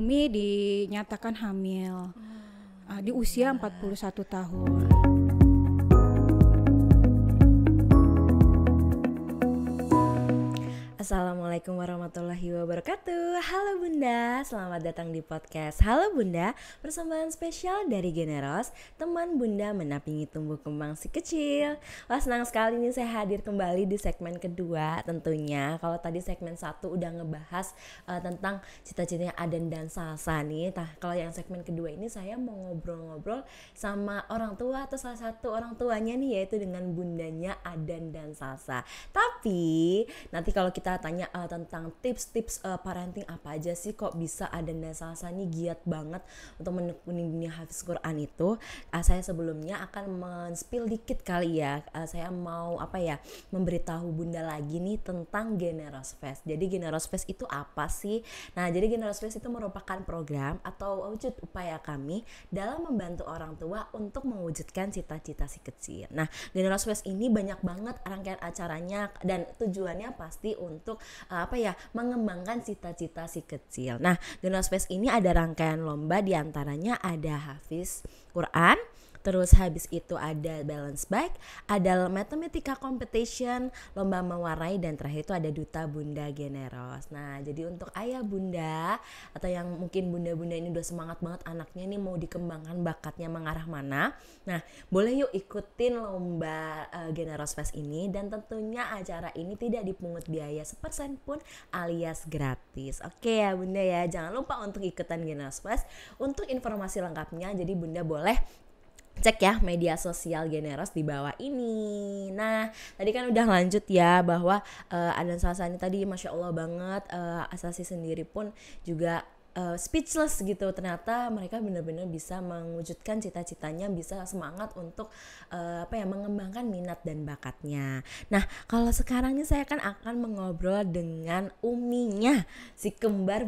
Umi dinyatakan hamil di usia 41 tahun. Assalamualaikum warahmatullahi wabarakatuh. Halo Bunda, selamat datang di podcast Halo Bunda, persembahan spesial dari Generos, teman Bunda mendampingi tumbuh kembang si kecil. Wah, senang sekali nih saya hadir kembali di segmen kedua tentunya. Kalau tadi segmen satu udah ngebahas tentang cita-citanya Adan dan Salsa nih. Nah, kalau yang segmen kedua ini saya mau ngobrol-ngobrol sama orang tua atau salah satu orang tuanya nih, yaitu dengan bundanya Adan dan Salsa. Tapi nanti kalau kita tanya tentang tips-tips parenting apa aja sih kok bisa Adan dan Salsa nih giat banget untuk menekuni dunia hafiz Quran itu, saya sebelumnya akan men-spill dikit kali ya, saya mau memberitahu Bunda lagi nih tentang Generos Fest. Jadi Generos Fest itu apa sih? Nah, jadi Generos Fest itu merupakan program atau wujud upaya kami dalam membantu orang tua untuk mewujudkan cita-cita si kecil. Nah, Generos Fest ini banyak banget rangkaian acaranya dan tujuannya pasti untuk mengembangkan cita-cita si kecil. Nah, Generos Fest ini ada rangkaian lomba, diantaranya ada hafiz Quran, terus habis itu ada balance bike, ada matematika competition, lomba mewarai, dan terakhir itu ada duta Bunda Generos. Nah, jadi untuk ayah bunda atau yang mungkin bunda-bunda ini udah semangat banget anaknya nih mau dikembangkan bakatnya mengarah mana, nah boleh yuk ikutin lomba Generos Fest ini. Dan tentunya acara ini tidak dipungut biaya 1% pun alias gratis. Oke ya Bunda ya, jangan lupa untuk ikutan Generos Fest. Untuk informasi lengkapnya, jadi Bunda boleh cek ya media sosial Generos di bawah ini. Nah, tadi kan udah lanjut ya bahwa Adan Salsa ini tadi Masya Allah banget, Asasi sendiri pun juga speechless gitu. Ternyata mereka benar-benar bisa mewujudkan cita-citanya, bisa semangat untuk mengembangkan minat dan bakatnya. Nah, kalau sekarang ini saya akan mengobrol dengan uminya, si kembar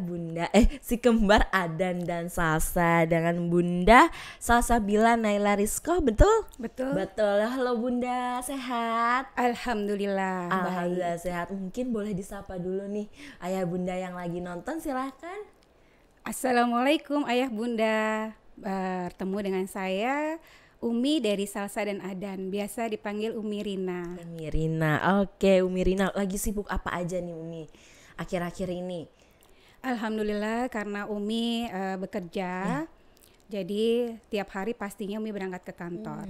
Adan dan Salsa, dengan Bunda Salsa Bila Naila Rizko, betul? Betul. Betul. Halo Bunda, sehat? Alhamdulillah. Alhamdulillah sehat. Mungkin boleh disapa dulu nih ayah bunda yang lagi nonton, silakan. Assalamualaikum ayah bunda, bertemu dengan saya Umi dari Salsa dan Adan, biasa dipanggil Umi Rina. Umi Rina, oke Umi Rina, lagi sibuk apa aja nih Umi akhir-akhir ini? Alhamdulillah karena Umi bekerja, jadi tiap hari pastinya Umi berangkat ke kantor.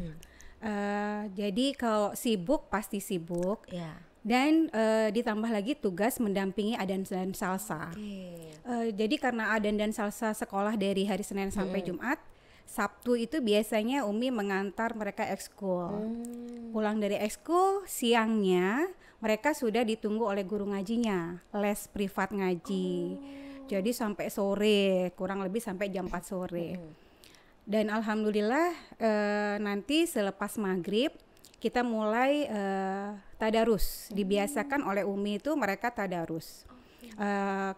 Jadi kalau sibuk pasti sibuk. Yeah. Dan ditambah lagi tugas mendampingi Adan dan Salsa. Okay. Jadi karena Adan dan Salsa sekolah dari hari Senin sampai Jumat, Sabtu itu biasanya Umi mengantar mereka ekskul. Pulang dari ekskul siangnya mereka sudah ditunggu oleh guru ngajinya, les privat ngaji. Jadi sampai sore, kurang lebih sampai jam 4 sore. Dan alhamdulillah nanti selepas maghrib kita mulai tadarus, dibiasakan oleh Umi itu mereka tadarus.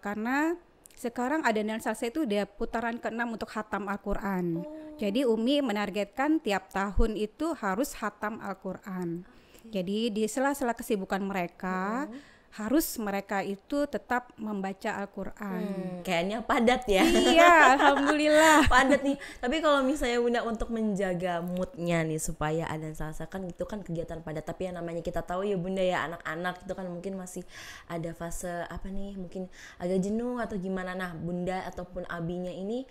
Karena sekarang Adan dan Salsa itu udah putaran ke-6 untuk khatam Al-Quran. Jadi Umi menargetkan tiap tahun itu harus khatam Al-Quran. Jadi di sela-sela kesibukan mereka, harus mereka itu tetap membaca Al-Quran. Kayaknya padat ya. Iya, alhamdulillah. Padat nih. Tapi kalau misalnya Bunda untuk menjaga moodnya nih supaya Adan Salsa, kan itu kan kegiatan padat. Tapi yang namanya kita tahu ya Bunda ya, anak-anak itu kan mungkin masih ada fase mungkin agak jenuh atau gimana. Nah, Bunda ataupun abinya ini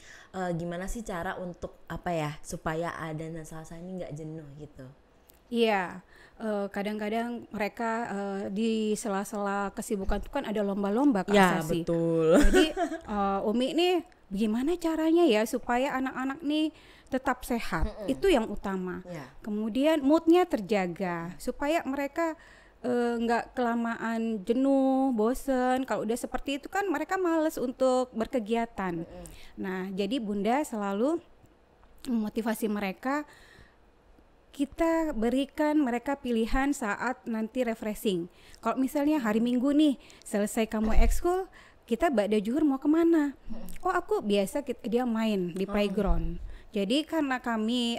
gimana sih cara untuk supaya Adan dan Salsa ini nggak jenuh gitu? Iya, kadang-kadang mereka di sela-sela kesibukan itu kan ada lomba-lomba Kak Asasi. Ya, betul. Jadi Umi nih gimana caranya ya supaya anak-anak nih tetap sehat, itu yang utama. Ya. Kemudian moodnya terjaga supaya mereka nggak kelamaan jenuh, bosen. Kalau udah seperti itu kan mereka males untuk berkegiatan. Nah, jadi Bunda selalu memotivasi mereka. Kita berikan mereka pilihan saat nanti refreshing. Kalau misalnya hari Minggu nih, selesai kamu ekskul, kita ba'da zuhur mau kemana? Oh, aku biasa dia main di playground. Jadi karena kami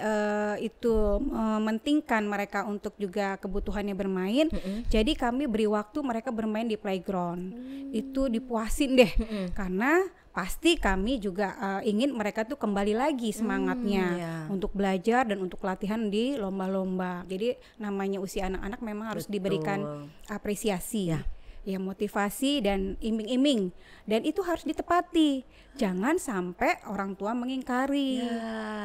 itu mementingkan mereka untuk juga kebutuhannya bermain, jadi kami beri waktu mereka bermain di playground. Itu dipuasin deh, karena pasti kami juga ingin mereka tuh kembali lagi semangatnya untuk belajar dan untuk latihan di lomba-lomba. Jadi namanya usia anak-anak memang harus diberikan apresiasi, ya motivasi dan iming-iming, dan itu harus ditepati. Jangan sampai orang tua mengingkari.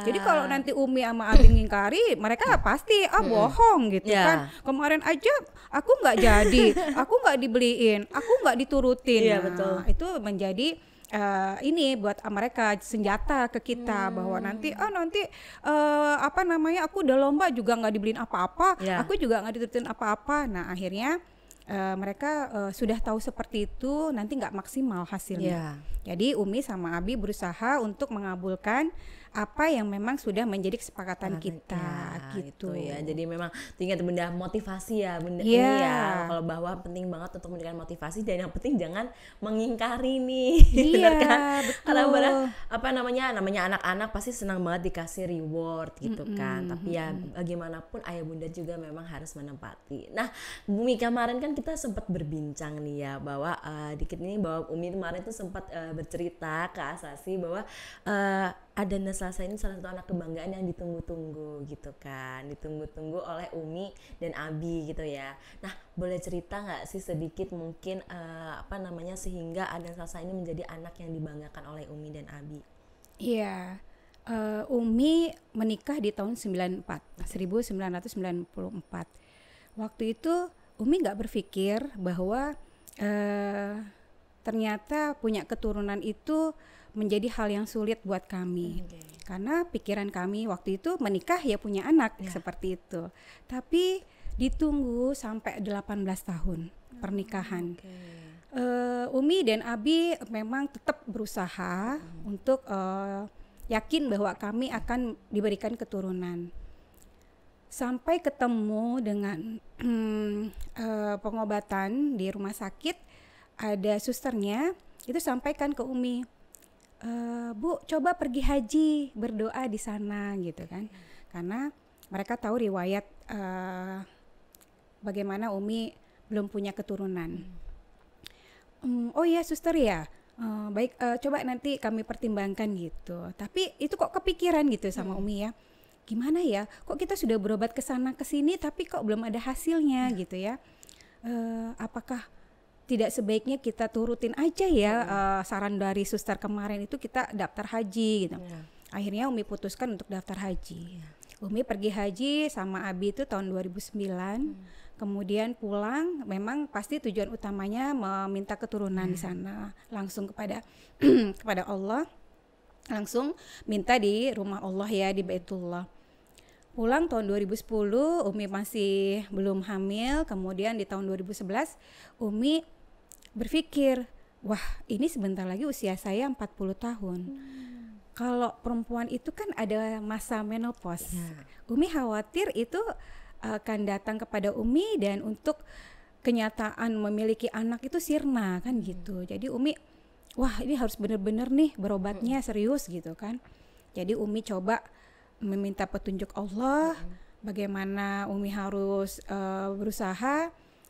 Jadi kalau nanti Umi sama Abi mengingkari, mereka pasti bohong gitu kan. Kemarin aja aku nggak jadi, aku nggak dibeliin, aku nggak diturutin. Nah, betul. Itu menjadi ini buat mereka senjata ke kita, bahwa nanti apa namanya, aku udah lomba juga nggak dibeliin apa-apa, aku juga nggak diturutin apa-apa. Nah akhirnya mereka sudah tahu seperti itu, nanti nggak maksimal hasilnya. Jadi Umi sama Abi berusaha untuk mengabulkan apa yang memang sudah menjadi kesepakatan kita, gitu ya. Jadi memang tinggal benda motivasi ya, benda ini ya. Kalau bahwa penting banget untuk memberikan motivasi, dan yang penting jangan mengingkari nih, benar kan? Karena apa namanya anak-anak pasti senang banget dikasih reward gitu kan. Tapi ya bagaimanapun ayah bunda juga memang harus menempati. Nah, Umi, kemarin kan kita sempat berbincang nih ya, bahwa dikit ini bahwa Umi kemarin itu sempat bercerita ke Asasi bahwa Adan dan Salsa ini salah satu anak kebanggaan yang ditunggu-tunggu gitu kan, ditunggu-tunggu oleh Umi dan Abi gitu ya. Nah, boleh cerita nggak sih sedikit mungkin apa namanya sehingga Adan Salsa ini menjadi anak yang dibanggakan oleh Umi dan Abi? Iya, Umi menikah di tahun 1994. Waktu itu Umi nggak berpikir bahwa ternyata punya keturunan itu menjadi hal yang sulit buat kami, karena pikiran kami waktu itu menikah ya punya anak seperti itu. Tapi ditunggu sampai 18 tahun pernikahan. Umi dan Abi memang tetap berusaha untuk yakin bahwa kami akan diberikan keturunan. Sampai ketemu dengan pengobatan di rumah sakit, ada susternya itu sampaikan ke Umi, Bu coba pergi haji berdoa di sana gitu kan, karena mereka tahu riwayat bagaimana Umi belum punya keturunan. Oh ya suster ya, baik coba nanti kami pertimbangkan gitu. Tapi itu kok kepikiran gitu sama Umi ya. Gimana ya, kok kita sudah berobat ke sana ke sini tapi kok belum ada hasilnya gitu ya. Apakah tidak sebaiknya kita turutin aja ya saran dari suster kemarin itu, kita daftar haji gitu. Akhirnya Umi putuskan untuk daftar haji. Umi pergi haji sama Abi itu tahun 2009. Kemudian pulang, memang pasti tujuan utamanya meminta keturunan di sana, langsung kepada kepada Allah. Langsung minta di rumah Allah ya, di Baitullah. Pulang tahun 2010, Umi masih belum hamil. Kemudian di tahun 2011, Umi berpikir, wah ini sebentar lagi usia saya 40 tahun. Kalau perempuan itu kan ada masa menopause. Umi khawatir itu akan datang kepada Umi, dan untuk kenyataan memiliki anak itu sirna kan gitu. Jadi Umi, wah ini harus bener-bener nih berobatnya serius gitu kan. Jadi Umi coba meminta petunjuk Allah, bagaimana Umi harus berusaha.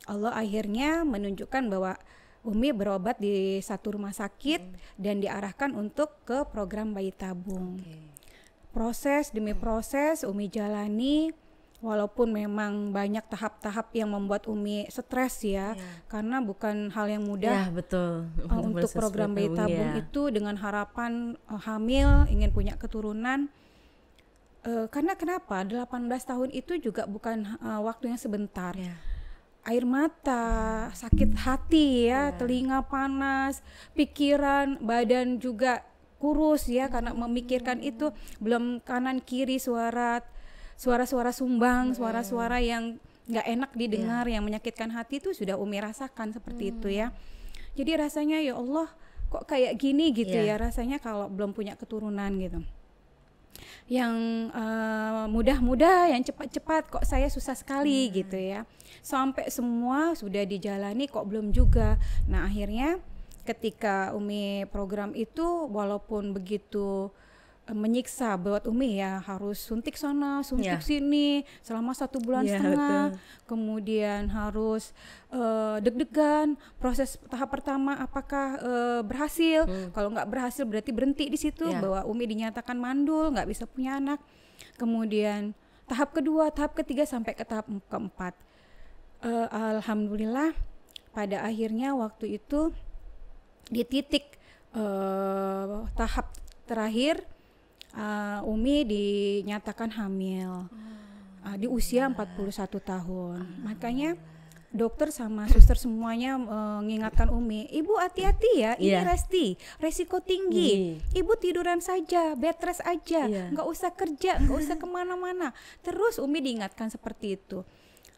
Allah akhirnya menunjukkan bahwa Umi berobat di satu rumah sakit dan diarahkan untuk ke program bayi tabung. Proses demi proses Umi jalani, walaupun memang banyak tahap-tahap yang membuat Umi stres ya, karena bukan hal yang mudah. Untuk program bayi tabung itu dengan harapan hamil, ingin punya keturunan. Karena kenapa 18 tahun itu juga bukan waktu yang sebentar. Air mata, sakit hati ya, telinga panas, pikiran, badan juga kurus ya, karena memikirkan itu. Belum kanan kiri suara-suara sumbang, suara-suara yang nggak enak didengar, yang menyakitkan hati itu sudah Umi rasakan seperti itu ya. Jadi rasanya ya Allah kok kayak gini gitu ya rasanya kalau belum punya keturunan gitu. Yang mudah-mudah, yang cepat-cepat kok saya susah sekali gitu ya. Sampai semua sudah dijalani kok belum juga. Nah akhirnya ketika Umi program itu, walaupun begitu menyiksa buat Umi ya, harus suntik sana, suntik sini selama 1,5 bulan. Betul. Kemudian harus deg-degan, proses tahap pertama apakah berhasil, kalau nggak berhasil berarti berhenti di situ, bahwa Umi dinyatakan mandul, nggak bisa punya anak. Kemudian tahap kedua, tahap ketiga, sampai ke tahap keempat. Alhamdulillah pada akhirnya waktu itu di titik tahap terakhir Umi dinyatakan hamil di usia 41 tahun. Makanya dokter sama suster semuanya mengingatkan Umi, ibu hati-hati ya, ini resiko tinggi, ibu tiduran saja, bed rest aja, nggak usah kerja, nggak usah kemana-mana. Terus Umi diingatkan seperti itu.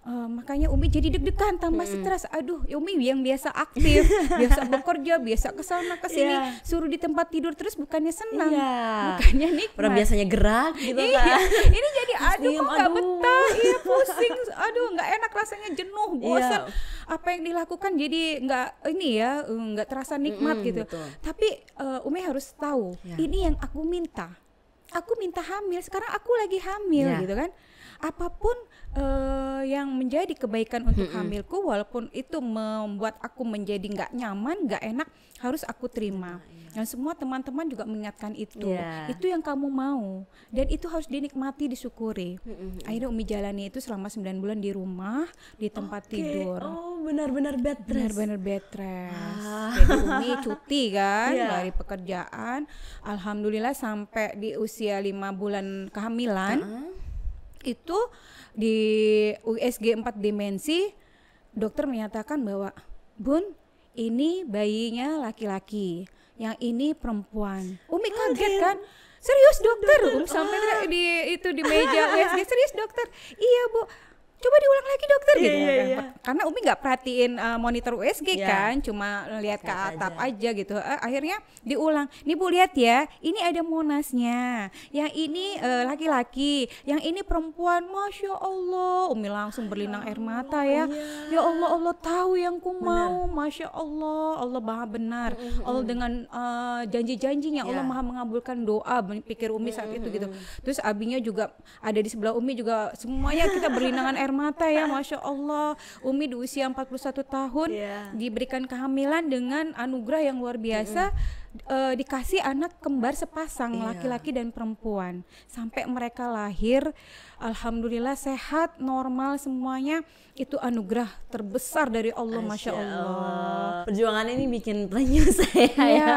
Makanya Umi jadi deg-degan, tambah stres. Aduh, Umi yang biasa aktif, biasa bekerja, biasa kesana kesini, suruh di tempat tidur terus bukannya senang, bukannya nikmat. Orang biasanya gerak gitu kan. Ini jadi aduh kok nggak betah, iya pusing, aduh nggak enak rasanya, jenuh, bosan. Apa yang dilakukan jadi nggak ini ya, nggak terasa nikmat gitu. Betul. Tapi Umi harus tahu, ini yang aku minta. Aku minta hamil, sekarang aku lagi hamil gitu kan. Apapun yang menjadi kebaikan untuk hamilku, walaupun itu membuat aku menjadi nggak nyaman, nggak enak, harus aku terima. Dan semua teman-teman juga mengingatkan itu. Itu yang kamu mau dan itu harus dinikmati, disyukuri. Akhirnya Umi jalani itu selama 9 bulan di rumah, di tempat tidur. Oh, benar-benar bed rest. Benar-benar bed rest. Jadi Umi cuti kan dari pekerjaan. Alhamdulillah sampai di usia 5 bulan kehamilan itu di USG 4 dimensi dokter menyatakan bahwa Bun, ini bayinya laki-laki, yang ini perempuan. Umi kaget kan? Serius dokter? Umi sampai di meja USG, serius dokter? Iya Bu. Coba diulang lagi dokter gitu. Karena Umi nggak perhatiin monitor USG kan, cuma lihat ke atap aja gitu. Akhirnya diulang. Nih Bu lihat ya, ini ada monasnya. Yang ini laki-laki, yang ini perempuan. Masya Allah, Umi langsung berlinang air mata ya. Ya Allah, Allah tahu yang ku mau. Masya Allah, Allah maha benar. Allah dengan janji-janjinya, Allah maha mengabulkan doa. Pikir Umi saat itu gitu. Terus abinya juga ada di sebelah Umi juga. Semuanya kita berlinangan air mata ya, Masya Allah. Umi di usia 41 tahun diberikan kehamilan dengan anugerah yang luar biasa, dikasih anak kembar sepasang, laki-laki dan perempuan. Sampai mereka lahir, Alhamdulillah sehat, normal semuanya. Itu anugerah terbesar dari Allah, Masya Allah. Perjuangan ini bikin terenyuh saya ya,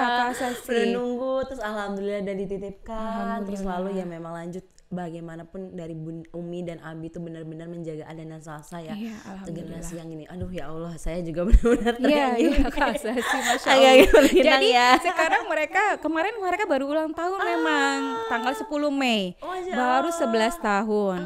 menunggu, terus Alhamdulillah dan dititipkan, Alhamdulillah. Terus lalu ya memang lanjut. Bagaimanapun dari Umi dan Abi itu benar-benar menjaga Adan dan Salsa ya, generasi yang ini. Aduh ya Allah, saya juga benar-benar terenyuh. Jadi sekarang mereka, kemarin mereka baru ulang tahun memang tanggal 10 Mei, baru 11 tahun.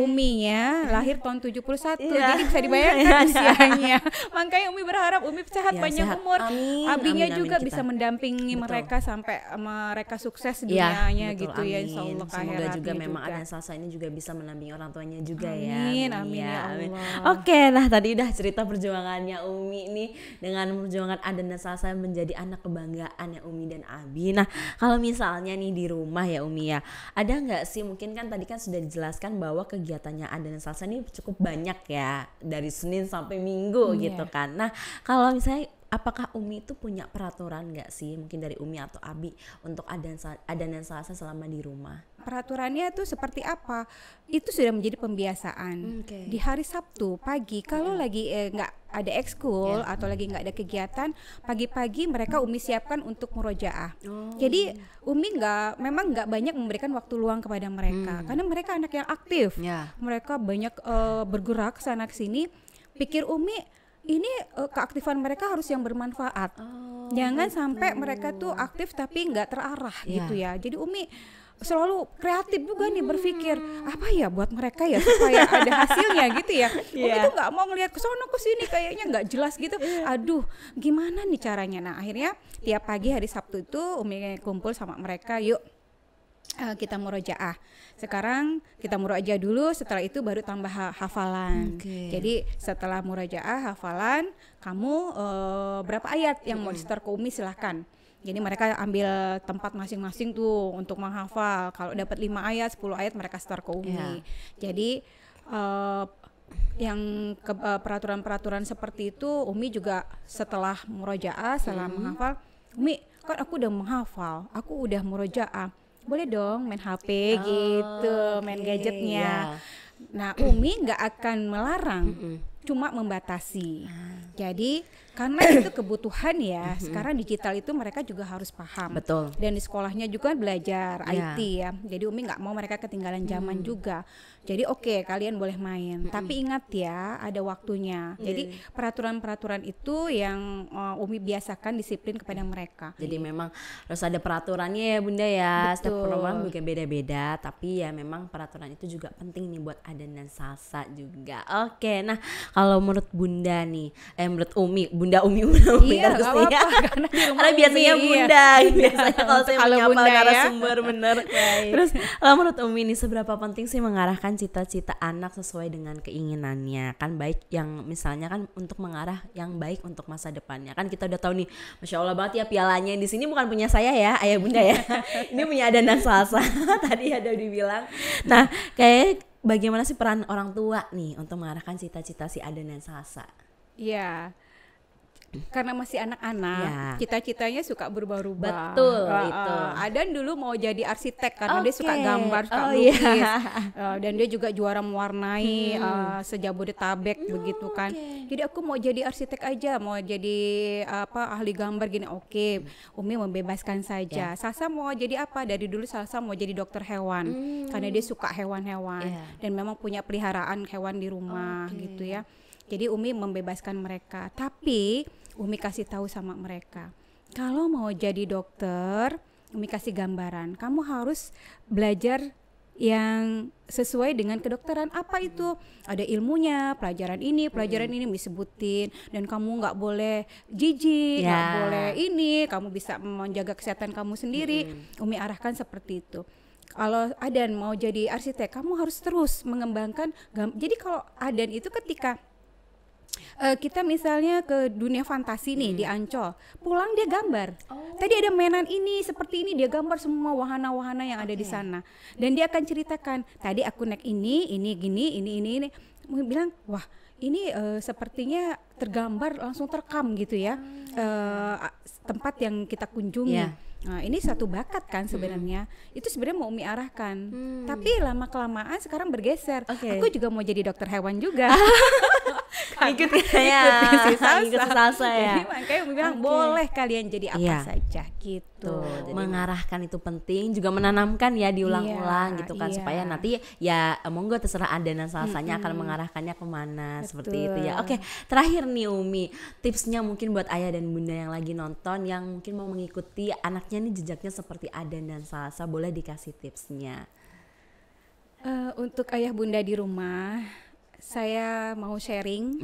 Uminya lahir tahun 71, jadi bisa dibayangkan usianya. Makanya Umi berharap Umi sehat, panjang umur. Abinya juga bisa mendampingi mereka sampai mereka sukses dunianya gitu ya, Insya Allah. Semoga juga memang Adan Salsa ini juga bisa menampingi orang tuanya juga amin ya Allah. Oke, nah tadi udah cerita perjuangannya Umi nih dengan perjuangan Adan dan Salsa menjadi anak kebanggaan ya Umi dan Abi. Nah kalau misalnya nih di rumah ya Umi ya, ada nggak sih, mungkin kan tadi kan sudah dijelaskan bahwa kegiatannya Adan dan Salsa ini cukup banyak ya, dari Senin sampai Minggu gitu kan. Nah kalau misalnya apakah Umi itu punya peraturan nggak sih, mungkin dari Umi atau Abi untuk Adan dan Salsa selama di rumah? Peraturannya itu seperti apa? Itu sudah menjadi pembiasaan. Di hari Sabtu pagi kalau lagi nggak ada ekskul atau lagi nggak ada kegiatan, pagi-pagi mereka Umi siapkan untuk murojaah. Jadi Umi memang nggak banyak memberikan waktu luang kepada mereka, karena mereka anak yang aktif, mereka banyak bergerak sana kesini. Pikir Umi, ini keaktifan mereka harus yang bermanfaat. Jangan sampai mereka tuh aktif tapi nggak terarah gitu ya. Jadi Umi selalu kreatif juga nih, berpikir apa ya buat mereka ya supaya ada hasilnya gitu ya. Umi tuh nggak mau ngelihat ke sono ke sini, kayaknya nggak jelas gitu. Aduh, gimana nih caranya? Nah akhirnya tiap pagi hari Sabtu itu Umi kumpul sama mereka, yuk kita murojaah. Sekarang kita murojaah dulu, setelah itu baru tambah hafalan. Jadi setelah murojaah hafalan, kamu berapa ayat yang mau disetor ke Umi silahkan. Jadi mereka ambil tempat masing-masing tuh untuk menghafal. Kalau dapat 5 ayat, 10 ayat mereka setor ke Umi. Yeah. Jadi yang peraturan-peraturan seperti itu Umi juga setelah murojaah, setelah menghafal, Umi kan aku udah menghafal, aku udah murojaah, boleh dong main HP gitu, main gadgetnya. Yeah. Nah Umi nggak akan melarang, cuma membatasi. Jadi karena itu kebutuhan ya, sekarang digital itu mereka juga harus paham. Betul. Dan di sekolahnya juga belajar IT ya. Jadi Umi nggak mau mereka ketinggalan zaman juga. Jadi oke, kalian boleh main, tapi ingat ya ada waktunya. Jadi peraturan-peraturan itu yang Umi biasakan disiplin kepada mereka. Jadi memang harus ada peraturannya ya Bunda ya. Betul. Setiap program bukan beda-beda, tapi ya memang peraturan itu juga penting nih buat Adan dan Salsa juga. Oke, nah kalau menurut Bunda nih, menurut Umi, Bunda Umi iya, terus apa-apa, ya. Karena biasanya Umi, Bunda, biasanya kalau saya menyapa narasumber ya. Bener. Terus kalau menurut Umi nih, seberapa penting sih mengarahkan cita-cita anak sesuai dengan keinginannya? Kan baik yang misalnya kan untuk mengarah yang baik untuk masa depannya. Kan kita udah tahu nih, Masya Allah banget ya pialanya di sini bukan punya saya ya, ayah Bunda ya. Ini punya Adan dan Salsa. Tadi ada dibilang. Nah, kayak bagaimana sih peran orang tua nih untuk mengarahkan cita-cita si Adan dan Salsa? Iya, karena masih anak-anak, cita-citanya suka berubah-ubah. Betul, itu. Adan dulu mau jadi arsitek karena dia suka gambar, suka melukis. Dan dia juga juara mewarnai sejabodetabek begitu kan. Jadi aku mau jadi arsitek aja, mau jadi apa ahli gambar gini. Oke, Umi membebaskan saja. Salsa mau jadi apa? Dari dulu Salsa mau jadi dokter hewan karena dia suka hewan-hewan dan memang punya peliharaan hewan di rumah gitu ya. Jadi Umi membebaskan mereka, tapi Umi kasih tahu sama mereka, kalau mau jadi dokter, Umi kasih gambaran, kamu harus belajar yang sesuai dengan kedokteran. Apa itu? Ada ilmunya, pelajaran ini disebutin, dan kamu nggak boleh jijik, nggak boleh ini, kamu bisa menjaga kesehatan kamu sendiri. Umi arahkan seperti itu. Kalau Adan mau jadi arsitek, kamu harus terus mengembangkan. Jadi kalau Adan itu ketika kita misalnya ke dunia fantasi nih di Ancol, pulang dia gambar. Tadi ada mainan ini seperti ini, dia gambar semua wahana-wahana yang ada di sana. Dan dia akan ceritakan, tadi aku naik ini, gini, ini. Mungkin bilang, wah ini sepertinya tergambar langsung terekam gitu ya, tempat yang kita kunjungi. Nah, ini satu bakat kan sebenarnya. Itu sebenarnya mau Umi arahkan. Tapi lama kelamaan sekarang bergeser. Aku juga mau jadi dokter hewan juga. Ngikut Salsa ya. Jadi makanya Umi bilang boleh kalian jadi apa saja gitu. Jadi mengarahkan itu penting, juga menanamkan ya diulang-ulang gitu kan supaya nanti ya monggo terserah Adan dan Salsanya akan mengarahkannya kemana. Betul. Seperti itu ya. Oke, terakhir nih Umi, tipsnya mungkin buat ayah dan bunda yang lagi nonton yang mungkin mau mengikuti anak nih jejaknya seperti Adan dan Salsa, boleh dikasih tipsnya? Untuk ayah bunda di rumah, saya mau sharing.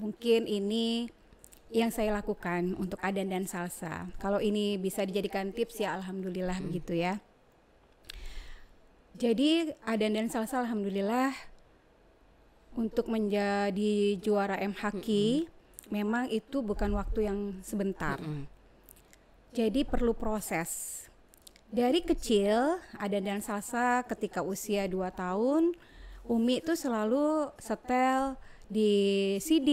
Mungkin ini yang saya lakukan untuk Adan dan Salsa. Kalau ini bisa dijadikan tips ya alhamdulillah begitu ya. Jadi Adan dan Salsa alhamdulillah untuk menjadi juara MHQ memang itu bukan waktu yang sebentar. Jadi perlu proses. Dari kecil, Adan dan Salsa ketika usia 2 tahun, Umi itu selalu setel di CD,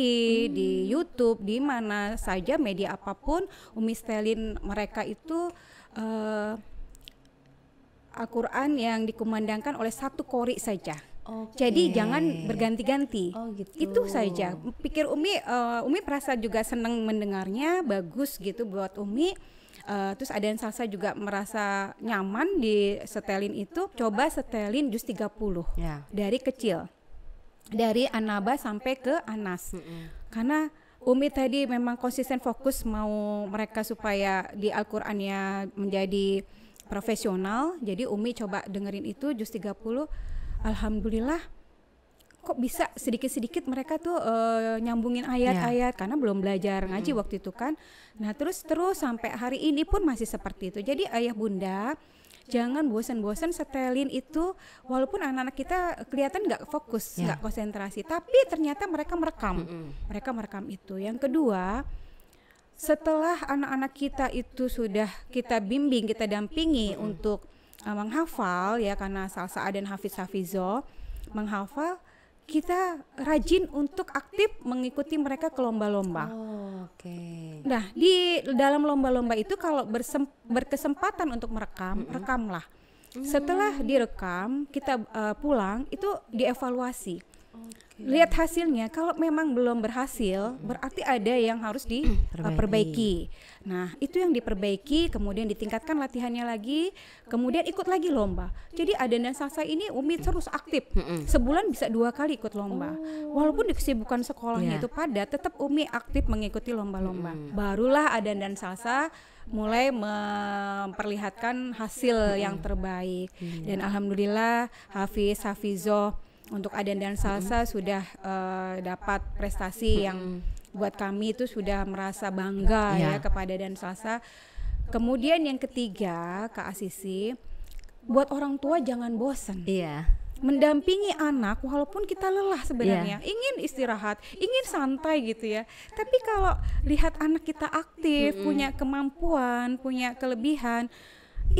di YouTube, di mana saja media apapun, Umi setelin mereka itu Al-Quran yang dikumandangkan oleh satu qori saja. Jadi jangan berganti-ganti. Gitu. Itu saja. Pikir Umi merasa juga senang mendengarnya, bagus gitu buat Umi. Terus Adan Salsa juga merasa nyaman di setelin itu. Coba setelin juz 30 dari kecil, dari An-Naba sampai ke Anas. Karena Umi tadi memang konsisten fokus mau mereka supaya di Al-Qurannya menjadi profesional. Jadi Umi coba dengerin itu juz 30. Alhamdulillah kok bisa sedikit-sedikit mereka tuh nyambungin ayat-ayat karena belum belajar ngaji waktu itu kan. Nah terus sampai hari ini pun masih seperti itu. Jadi ayah bunda jangan bosan-bosan setelin itu, walaupun anak-anak kita kelihatan nggak fokus, nggak konsentrasi, tapi ternyata mereka merekam itu. Yang kedua, setelah anak-anak kita itu sudah kita bimbing, kita dampingi untuk menghafal ya, karena Salsa Adan Hafiz Hafizo menghafal, kita rajin untuk aktif mengikuti mereka ke lomba-lomba. Oh, okay. Nah, di dalam lomba-lomba itu kalau berkesempatan untuk merekam, rekamlah. Setelah direkam, kita pulang itu dievaluasi. Okay. Lihat hasilnya, kalau memang belum berhasil, berarti ada yang harus diperbaiki. Nah, itu yang diperbaiki, kemudian ditingkatkan latihannya lagi, kemudian ikut lagi lomba. Jadi Adan dan Salsa ini Umi terus aktif, sebulan bisa 2 kali ikut lomba. Walaupun di kesibukan sekolahnya itu padat, tetap Umi aktif mengikuti lomba-lomba. Barulah Adan dan Salsa mulai memperlihatkan hasil yang terbaik. Dan alhamdulillah Hafiz Hafizo untuk Adan dan Salsa sudah dapat prestasi yang buat kami itu sudah merasa bangga ya kepada Adan Salsa. Kemudian yang ketiga, Kak Asisi, buat orang tua jangan bosan. Iya. Mendampingi anak walaupun kita lelah sebenarnya, ingin istirahat, ingin santai gitu ya. Tapi kalau lihat anak kita aktif, punya kemampuan, punya kelebihan,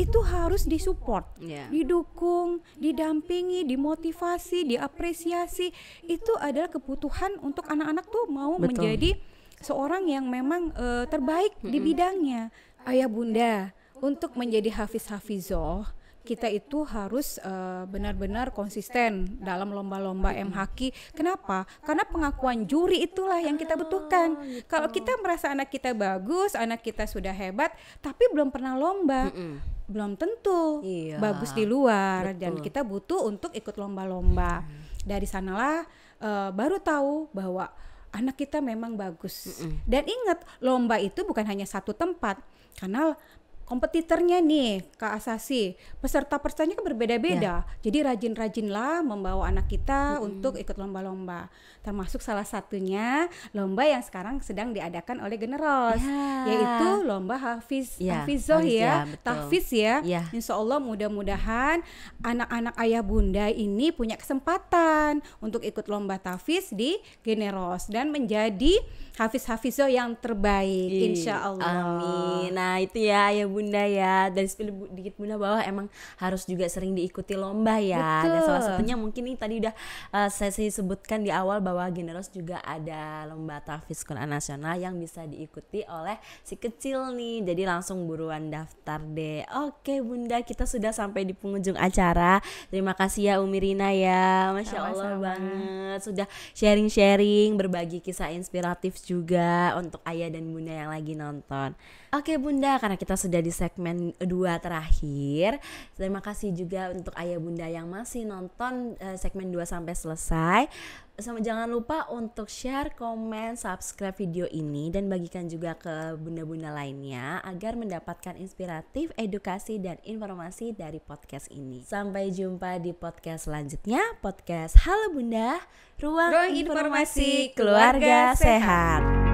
itu harus disupport, didukung, didampingi, dimotivasi, diapresiasi. Itu adalah kebutuhan untuk anak-anak tuh mau menjadi seorang yang memang terbaik di bidangnya. Ayah bunda, untuk menjadi Hafiz Hafizoh, kita itu harus benar-benar konsisten dalam lomba-lomba MHQ. Kenapa? Karena pengakuan juri itulah yang kita butuhkan. Kalau kita merasa anak kita bagus, anak kita sudah hebat, tapi belum pernah lomba, belum tentu bagus di luar. Dan kita butuh untuk ikut lomba-lomba. Dari sanalah baru tahu bahwa anak kita memang bagus. Dan ingat, lomba itu bukan hanya satu tempat, karena kompetitornya nih, Kak Asasi, peserta-pesertanya kan berbeda-beda. Jadi rajin-rajinlah membawa anak kita untuk ikut lomba-lomba. Termasuk salah satunya lomba yang sekarang sedang diadakan oleh Generos, yaitu lomba Hafiz Hafizoh tahfiz ya. Insya Allah mudah-mudahan anak-anak ayah bunda ini punya kesempatan untuk ikut lomba tahfiz di Generos dan menjadi Hafiz Hafizoh yang terbaik. Insya Allah. Amin. Nah itu ya ayah bunda. Bunda ya, dari spill dikit bunda bahwa emang harus juga sering diikuti lomba ya. Dan salah satunya mungkin ini tadi udah saya sebutkan di awal bahwa Generos juga ada lomba tahfiz Quran nasional yang bisa diikuti oleh si kecil nih. Jadi langsung buruan daftar deh. Oke bunda, kita sudah sampai di penghujung acara. Terima kasih ya Umi Rina ya, masya Allah banget sudah sharing-sharing, berbagi kisah inspiratif juga untuk ayah dan bunda yang lagi nonton. Oke bunda, karena kita sudah di segmen 2 terakhir. Terima kasih juga untuk ayah bunda yang masih nonton segmen 2 sampai selesai. Jangan lupa untuk share, komen, subscribe video ini dan bagikan juga ke bunda-bunda lainnya agar mendapatkan inspiratif, edukasi dan informasi dari podcast ini. Sampai jumpa di podcast selanjutnya, podcast Halo Bunda, Ruang Informasi Keluarga Sehat.